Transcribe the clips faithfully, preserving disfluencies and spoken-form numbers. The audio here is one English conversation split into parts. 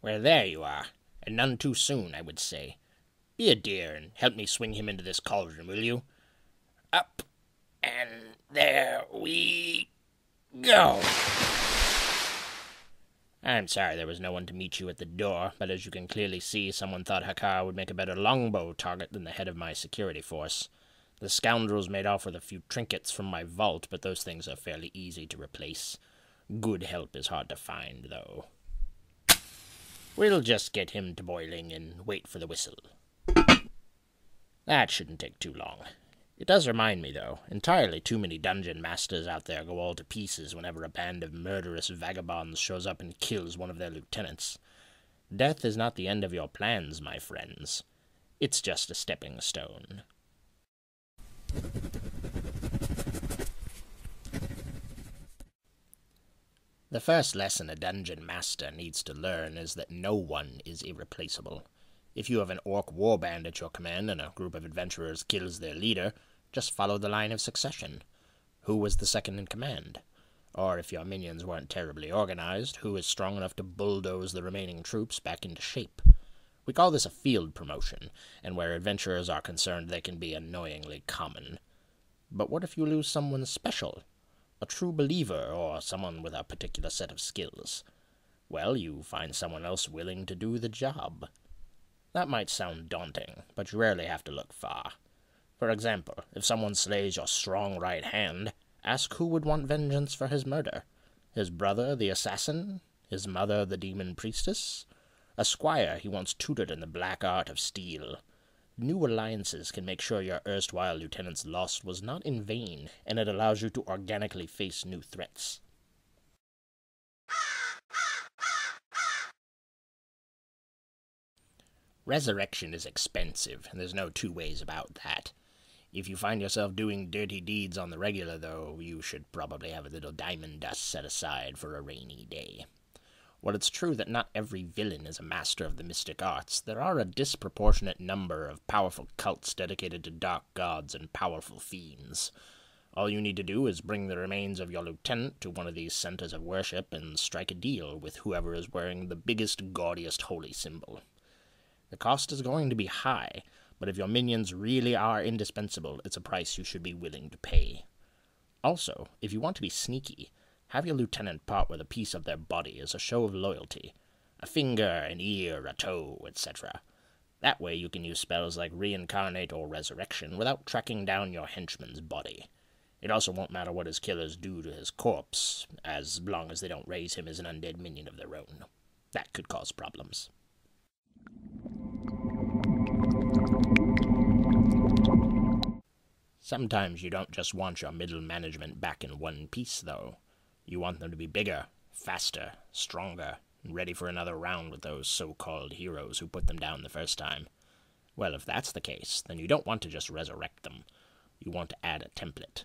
Well, there you are, and none too soon, I would say. Be a dear and help me swing him into this cauldron, will you? Up, and there we go! I'm sorry there was no one to meet you at the door, but as you can clearly see, someone thought Hakara would make a better longbow target than the head of my security force. The scoundrels made off with a few trinkets from my vault, but those things are fairly easy to replace. Good help is hard to find, though. We'll just get him to boiling and wait for the whistle. That shouldn't take too long. It does remind me, though, entirely too many dungeon masters out there go all to pieces whenever a band of murderous vagabonds shows up and kills one of their lieutenants. Death is not the end of your plans, my friends. It's just a stepping stone. The first lesson a dungeon master needs to learn is that no one is irreplaceable. If you have an orc warband at your command and a group of adventurers kills their leader, just follow the line of succession. Who was the second in command? Or if your minions weren't terribly organized, who is strong enough to bulldoze the remaining troops back into shape? We call this a field promotion, and where adventurers are concerned they can be annoyingly common. But what if you lose someone special? A true believer, or someone with a particular set of skills? Well, you find someone else willing to do the job. That might sound daunting, but you rarely have to look far. For example, if someone slays your strong right hand, ask who would want vengeance for his murder. His brother, the assassin? His mother, the demon priestess? A squire he once tutored in the black art of steel. New alliances can make sure your erstwhile lieutenant's loss was not in vain, and it allows you to organically face new threats. Resurrection is expensive, and there's no two ways about that. If you find yourself doing dirty deeds on the regular, though, you should probably have a little diamond dust set aside for a rainy day. While it's true that not every villain is a master of the mystic arts, there are a disproportionate number of powerful cults dedicated to dark gods and powerful fiends. All you need to do is bring the remains of your lieutenant to one of these centers of worship and strike a deal with whoever is wearing the biggest, gaudiest holy symbol. The cost is going to be high, but if your minions really are indispensable, it's a price you should be willing to pay. Also, if you want to be sneaky, have your lieutenant part with a piece of their body as a show of loyalty. A finger, an ear, a toe, et cetera. That way you can use spells like Reincarnate or Resurrection without tracking down your henchman's body. It also won't matter what his killers do to his corpse, as long as they don't raise him as an undead minion of their own. That could cause problems. Sometimes you don't just want your middle management back in one piece, though. You want them to be bigger, faster, stronger, and ready for another round with those so-called heroes who put them down the first time. Well, if that's the case, then you don't want to just resurrect them. You want to add a template.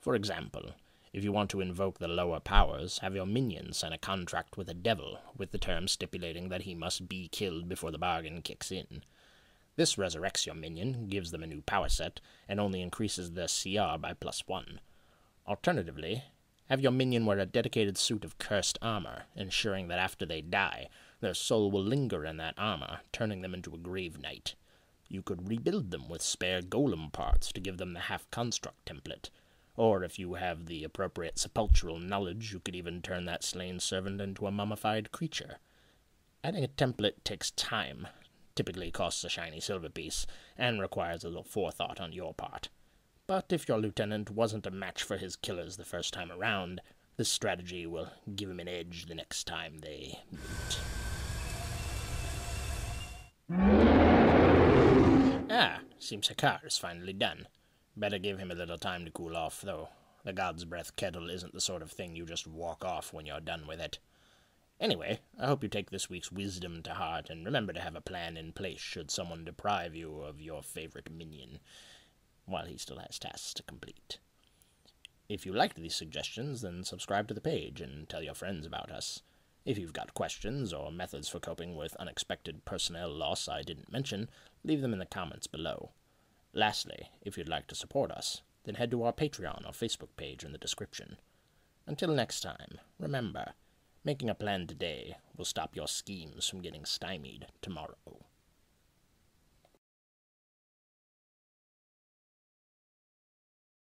For example, if you want to invoke the lower powers, have your minion sign a contract with a devil, with the term stipulating that he must be killed before the bargain kicks in. This resurrects your minion, gives them a new power set, and only increases their C R by plus one. Alternatively, have your minion wear a dedicated suit of cursed armor, ensuring that after they die, their soul will linger in that armor, turning them into a grave knight. You could rebuild them with spare golem parts to give them the half-construct template. Or if you have the appropriate sepulchral knowledge, you could even turn that slain servant into a mummified creature. Adding a template takes time. Typically costs a shiny silver piece, and requires a little forethought on your part. But if your lieutenant wasn't a match for his killers the first time around, this strategy will give him an edge the next time they meet. Ah, seems Hakara is finally done. Better give him a little time to cool off, though. The God's Breath kettle isn't the sort of thing you just walk off when you're done with it. Anyway, I hope you take this week's wisdom to heart, and remember to have a plan in place should someone deprive you of your favorite minion, while he still has tasks to complete. If you liked these suggestions, then subscribe to the page and tell your friends about us. If you've got questions or methods for coping with unexpected personnel loss I didn't mention, leave them in the comments below. Lastly, if you'd like to support us, then head to our Patreon or Facebook page in the description. Until next time, remember, making a plan today will stop your schemes from getting stymied tomorrow.